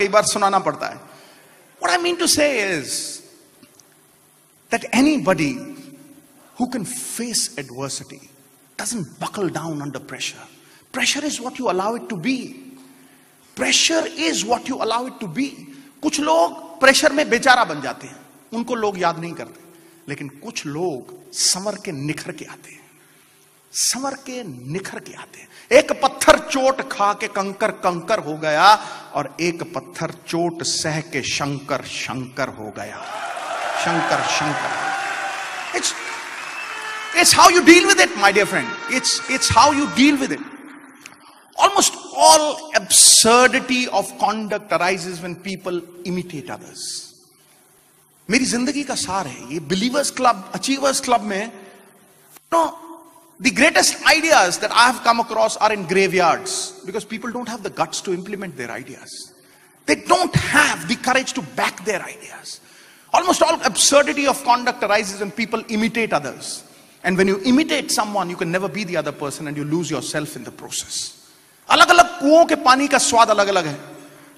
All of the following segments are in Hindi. कई बार सुनाना पड़ता है. What I mean to say is that anybody who can face adversity doesn't buckle down under pressure. Pressure is what you allow it to be. Pressure is what you allow it to be. कुछ लोग प्रेशर में बेचारा बन जाते हैं, उनको लोग याद नहीं करते, लेकिन कुछ लोग संवर के निखर के आते हैं, संवर के निखर के आते हैं. एक पत्थर चोट खा के कंकर कंकर हो गया और एक पत्थर चोट सह के शंकर शंकर हो गया. Shankar Shankar. It's how you deal with it, my dear friend. It's how you deal with it. Almost all absurdity of conduct arises when people imitate others. मेरी जिंदगी का सार है ये. Believers Club, Achievers Club में, no, the greatest ideas that I have come across are in graveyards because people don't have the guts to implement their ideas. They don't have the courage to back their ideas. Almost all absurdity of conduct arises when people imitate others. And when you imitate someone, you can never be the other person and you lose yourself in the process. अलग अलग कुओं के पानी का स्वाद अलग अलग है.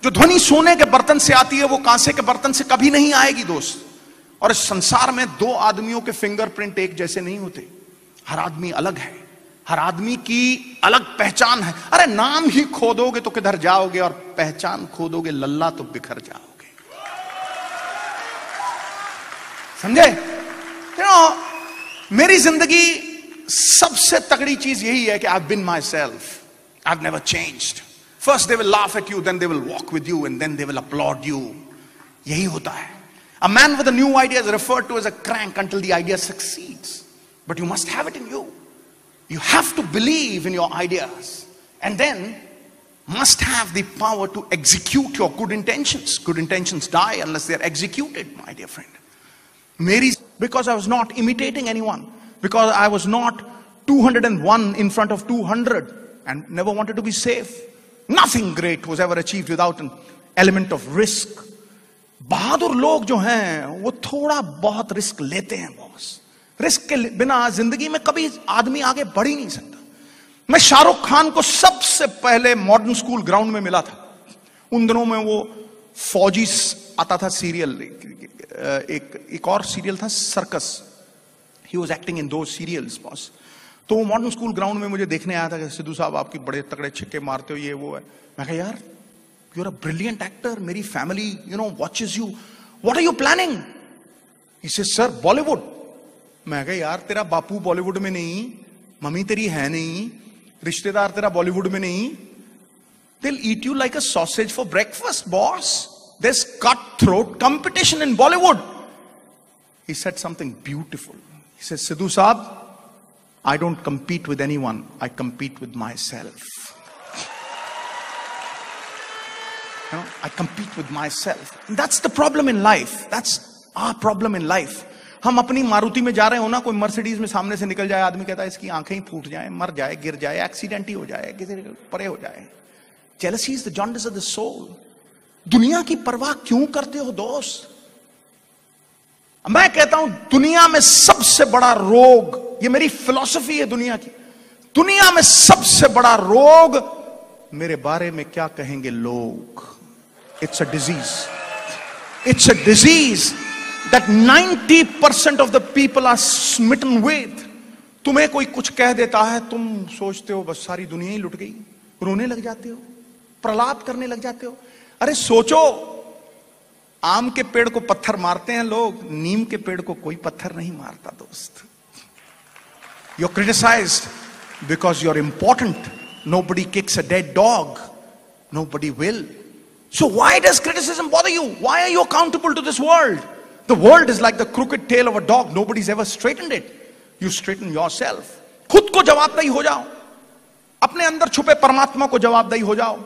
जो ध्वनि सोने के बर्तन से आती है वो कांसे के बर्तन से कभी नहीं आएगी दोस्त. और इस संसार में दो आदमियों के फिंगरप्रिंट एक जैसे नहीं होते. हर आदमी अलग है, हर आदमी की अलग पहचान है. अरे नाम ही खो दोगे तो किधर जाओगे और पहचान खो दोगे लल्ला तो बिखर जाओगे. समझे? मेरी जिंदगी सबसे तगड़ी चीज यही है कि I've been myself. I've never changed. First they will laugh at you, then they will walk with you, and then they will applaud you. यही होता है. A man with a new idea is referred to as a crank until the idea succeeds. But you must have it in you. You have to believe in your ideas, and then must have the power to execute your good intentions. Good intentions die unless they are executed, my dear friend. Mary, because I was not imitating anyone, because I was not 201 in front of 200. And never wanted to be safe. Nothing great was ever achieved without an element of risk. बहादुर लोग जो हैं वो थोड़ा बहुत रिस्क लेते हैं बॉस. रिस्क के बिना जिंदगी में कभी आदमी आगे बढ़ ही नहीं सकता. मैं शाहरुख खान को सबसे पहले मॉडर्न स्कूल ग्राउंड में मिला था. उन दिनों में वो फौजी आता था सीरियल, एक और सीरियल था circus. He was acting in those serials boss. तो वो मॉडर्न स्कूल ग्राउंड में मुझे देखने आया था कि सिद्धू साहब आपकी बड़े तगड़े छिक्के मारते हो ये वो है. मैं कहा यार you are a brilliant actor, मेरी family you know watches you, what are you planning? He said sir Bollywood. मैं कहा यार तेरा बापू बॉलीवुड में नहीं, मम्मी तेरी है नहीं, रिश्तेदार तेरा बॉलीवुड में नहीं. They will eat you like a sausage for breakfast boss. This cut throat competition in Bollywood. He said something beautiful. He said Sidhu sahab I don't compete with anyone, I compete with myself. You know, I compete with myself. And that's the problem in life. That's our problem in life. हम अपनी मारुति में जा रहे हो ना, कोई मर्सिडीज में सामने से निकल जाए आदमी, कहता है इसकी आंखें ही फूट जाए, मर जाए, गिर जाए, एक्सीडेंट ही हो जाए, किसी परे हो जाए. Jealousy is the jaundice of the soul. दुनिया की परवाह क्यों करते हो दोस्त? मैं कहता हूं दुनिया में सबसे बड़ा रोग, ये मेरी फिलॉसफी है दुनिया की, दुनिया में सबसे बड़ा रोग मेरे बारे में क्या कहेंगे लोग. It's a disease. It's a disease that 90% of the people are smitten with. तुम्हें कोई कुछ कह देता है तुम सोचते हो बस सारी दुनिया ही लुट गई, रोने लग जाते हो, प्रलाप करने लग जाते हो. अरे सोचो, आम के पेड़ को पत्थर मारते हैं लोग, नीम के पेड़ को कोई पत्थर नहीं मारता दोस्त. You're criticized because you're important. Nobody kicks a dead dog. Nobody will. So why does criticism bother you? Why are you accountable to this world? The world is like the crooked tail of a dog. Nobody's ever straightened it. You straighten yourself. खुद को जवाबदाही हो जाओ, अपने अंदर छुपे परमात्मा को जवाबदाही हो जाओ.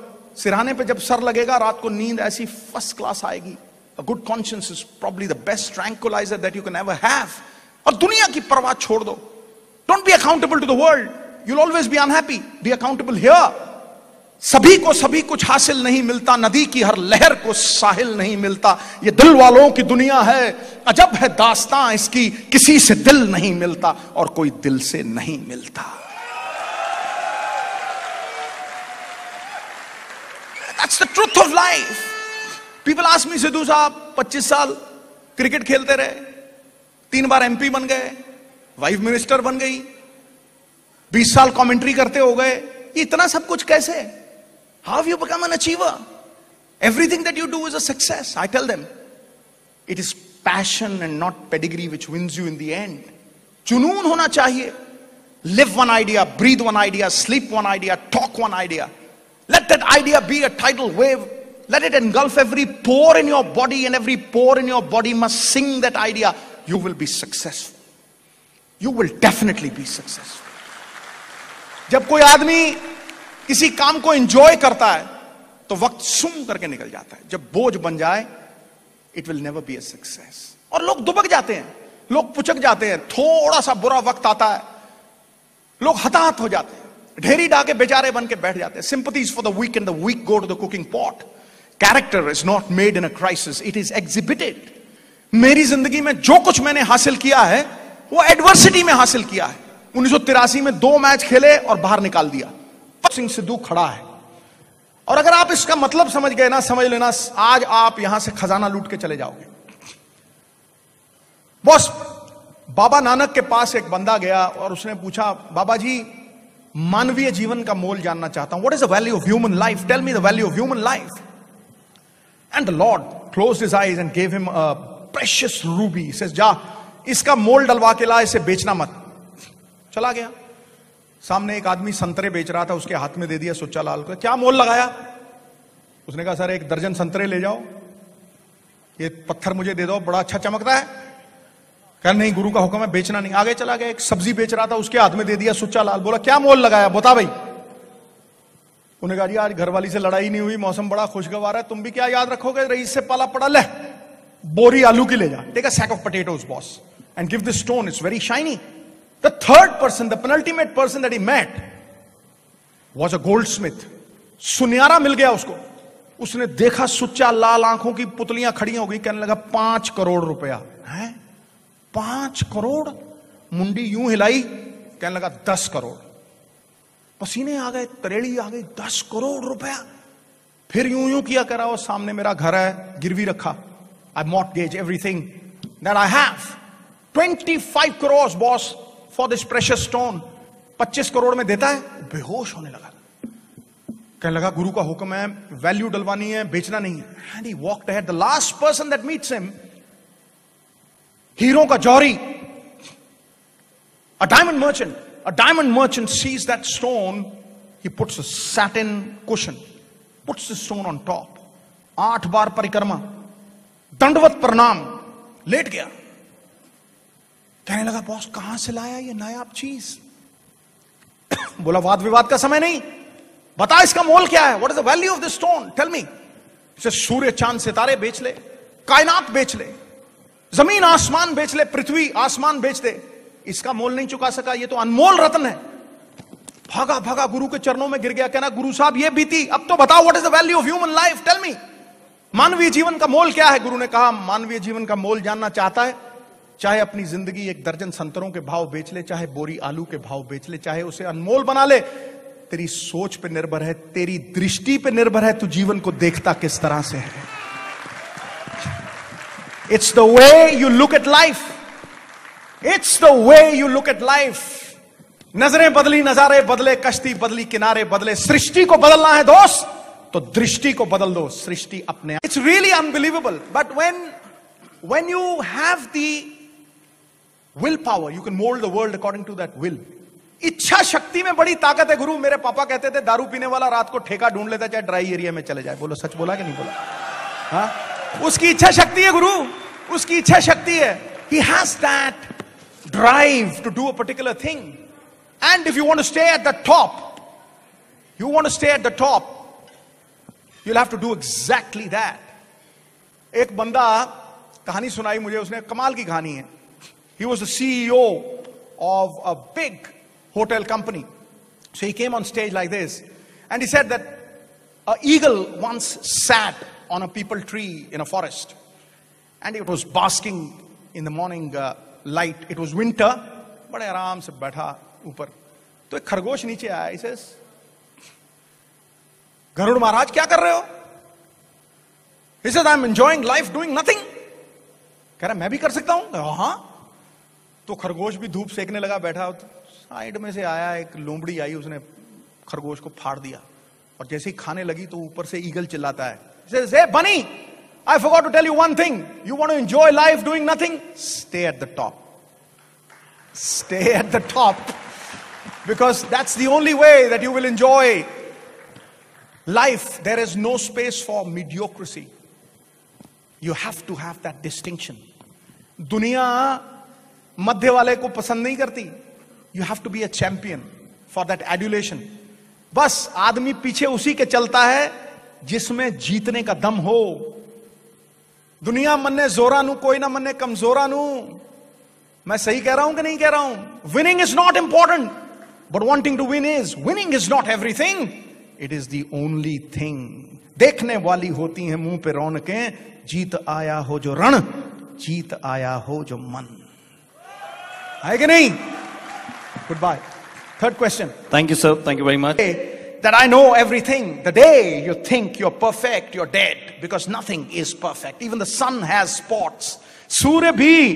सिरहाने पे जब सर लगेगा रात को नींद ऐसी फर्स्ट क्लास आएगी. A good conscience is probably the best tranquilizer that you can ever have. और दुनिया की परवाह छोड़ दो. Don't be accountable to the world. You'll always be unhappy. Be accountable here. सभी को सभी कुछ हासिल नहीं मिलता, नदी की हर लहर को साहिल नहीं मिलता. ये दिल वालों की दुनिया है, अजब है दास्तां इसकी, किसी से दिल नहीं मिलता और कोई दिल से नहीं मिलता. That's the truth of life. People ask me, Sidhu sahab 25 साल क्रिकेट खेलते रहे, 3 बार एमपी बन गए, वाइफ मिनिस्टर बन गई, 20 साल कमेंट्री करते हो गए, इतना सब कुछ कैसे? How you become an achiever? Everything that you do is a success. I tell them it is passion and not pedigree which wins you in the end. जुनून होना चाहिए. Live one idea, breathe one idea, sleep one idea, talk one idea. Let that idea be a tidal wave. Let it engulf every pore in your body, and every pore in your body must sing that idea. You will be successful. You will definitely be successful. जब कोई आदमी किसी काम को enjoy करता है, तो वक्त सूं करके निकल जाता है. जब बोझ बन जाए, it will never be a success. और लोग दुबक जाते हैं, लोग पुचक जाते हैं, थोड़ा सा बुरा वक्त आता है, लोग हताहत हो जाते हैं, ढेरी डाके बेचारे बन के बैठ जाते हैं. Sympathies for the weak and the weak go to the cooking pot. Character is not made in a crisis, it is exhibited. मेरी जिंदगी में जो कुछ मैंने हासिल किया है वो एडवर्सिटी में हासिल किया है. 1983 में 2 मैच खेले और बाहर निकाल दिया. सिंह सिद्धू खड़ा है. और अगर आप इसका मतलब समझ गए ना, समझ लेना आज आप यहां से खजाना लूट के चले जाओगे. बॉस, बाबा नानक के पास एक बंदा गया और उसने पूछा, बाबा जी मानवीय जीवन का मोल जानना चाहता हूं. What is the value of human life? Tell me the value of human life. And the lord closed his eyes and gave him a precious ruby. Says, जा इसका मोल डलवा के ला, इसे बेचना मत. चला गया. सामने एक आदमी संतरे बेच रहा था, उसके हाथ में दे दिया सुच्चा लाल को. क्या मोल लगाया? उसने कहा, सर 1 दर्जन संतरे ले जाओ, ये पत्थर मुझे दे दो, बड़ा अच्छा चमकता है. नहीं, गुरु का हुक्म है, बेचना नहीं. आगे चला गया. एक सब्जी बेच रहा था, उसके हाथ में दे दिया सुच्चा लाल. बोला, क्या मोल लगाया बता भाई. उन्होंने कहा, जी आज घरवाली से लड़ाई नहीं हुई, मौसम बड़ा खुशगवार है, तुम भी क्या याद रखोगे, रईस से पाला पड़ा, ले बोरी आलू की ले जा. Take a sack of potatoes boss and give this stone, it's very shiny. The third person, the penultimate person that he met was a goldsmith. सुनयारा मिल गया उसको. उसने देखा सुच्चा लाल, आंखों की पुतलियां खड़ी हो गई. कहने लगा, 5 करोड़ रुपया है, 5 करोड़. मुंडी यूं हिलाई. कहने लगा, 10 करोड़. पसीने आ गए, तरेड़ी आ गई. 10 करोड़ रुपया. फिर यूं यूं किया, करा और सामने मेरा घर है, गिरवी रखा. I mortgage everything that I have. 25 crore boss for this precious stone. 25 crore में देता है. बेहोश होने लगा. कहने लगा, गुरु का हुक्म है, वैल्यू डलवानी है, बेचना नहीं है. And he walked ahead. The last person that meets him, हीरों का जौहरी, a diamond merchant. A diamond merchant sees that stone. He puts a satin cushion, puts the stone on top. 8 बार परिक्रमा, दंडवत प्रणाम, लेट गया. कहने लगा, बॉस कहां से लाया ये नायाब चीज? बोला, वाद विवाद का समय नहीं, बता इसका मोल क्या है. What is the value of this stone? Tell me. इसे सूर्य चांद सितारे बेच ले, कायनात बेच ले, जमीन आसमान बेच ले, पृथ्वी आसमान बेच दे, इसका मोल नहीं चुका सका. ये तो अनमोल रत्न है. भागा भागा गुरु के चरणों में गिर गया. कहना, गुरु साहब ये बीती, अब तो बताओ what is the value of human life? Tell me, मानवीय जीवन का मोल क्या है? गुरु ने कहा, मानवीय जीवन का मोल जानना चाहता है, चाहे अपनी जिंदगी 1 दर्जन संतरों के भाव बेच ले, चाहे बोरी आलू के भाव बेच ले, चाहे उसे अनमोल बना ले, तेरी सोच पर निर्भर है, तेरी दृष्टि पर निर्भर है, तू जीवन को देखता किस तरह से है. It's the way you look at life. It's the way you look at life. नजरें बदली, नजारे बदले, कश्ती बदली, किनारे बदले. सृष्टि को बदलना है दोस्त, तो दृष्टि को बदल दो. सृष्टि अपने. It's really unbelievable. But when you have the willpower, you can mold the world according to that will. इच्छा शक्ति में बड़ी ताकत है गुरु. मेरे पापा कहते थे, दारू पीने वाला रात को ठेका ढूंढ लेता है, चाहे ड्राई एरिया में चले जाए. बोलो, सच बोला कि नहीं बोला? हाँ, उसकी इच्छा शक्ति है गुरु, उसकी इच्छा शक्ति है. He has that drive to do a particular thing. And if you want to stay at the top, you want to stay at the top, you'll have to do exactly that. एक बंदा, कहानी सुनाई मुझे उसने, कमाल की कहानी है. He was the CEO of a big hotel company. So he came on stage like this, and he said that an eagle once sat on a peepal tree in a forest, and it was basking in the morning light. It was winter. बड़े आराम से बैठा ऊपर, तो एक खरगोश नीचे आया. He says, गरुड़ महाराज क्या कर रहे हो? He says, I'm enjoying life doing nothing. कह रहा मैं भी कर सकता हूं। हाँ, तो खरगोश भी धूप सेकने लगा बैठा। साइड में से आया एक लोमड़ी आई, उसने खरगोश को फाड़ दिया और जैसे ही खाने लगी तो ऊपर से ईगल चिल्लाता है, He says, hey bunny, I forgot to tell you one thing. You want to enjoy life doing nothing? Stay at the top. Stay at the top. Because that's the only way that you will enjoy life. There is no space for mediocrity. You have to have that distinction. दुनिया मध्य वाले को पसंद नहीं करती. You have to be a champion for that adulation. बस आदमी पीछे उसी के चलता है जिसमें जीतने का दम हो. दुनिया मन्ने जोरा नू, कोई ना मन्ने कमजोरा नू. मैं सही कह रहा हूं कि नहीं कह रहा हूं? Winning is not important, but wanting to win is. Winning is not everything, it is the only thing. देखने वाली होती है मुंह पे रौनकें, जीत आया हो जो रण, जीत आया हो जो मन. है कि नहीं? Goodbye. Third question. Thank you sir, thank you very much. That I know everything. The day you think you're perfect, you're dead, because nothing is perfect. Even the sun has spots. सूर्य भी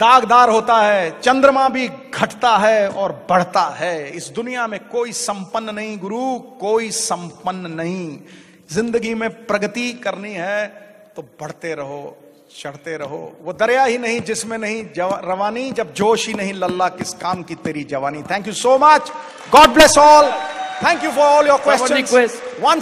दागदार होता है, चंद्रमा भी घटता है और बढ़ता है. इस दुनिया में कोई संपन्न नहीं गुरु, कोई संपन्न नहीं. जिंदगी में प्रगति करनी है तो बढ़ते रहो, चढ़ते रहो. वो दरिया ही नहीं जिसमें नहीं रवानी, जब जोश ही नहीं लल्ला किस काम की तेरी जवानी. Thank you so much. God bless all. Thank you for all your questions.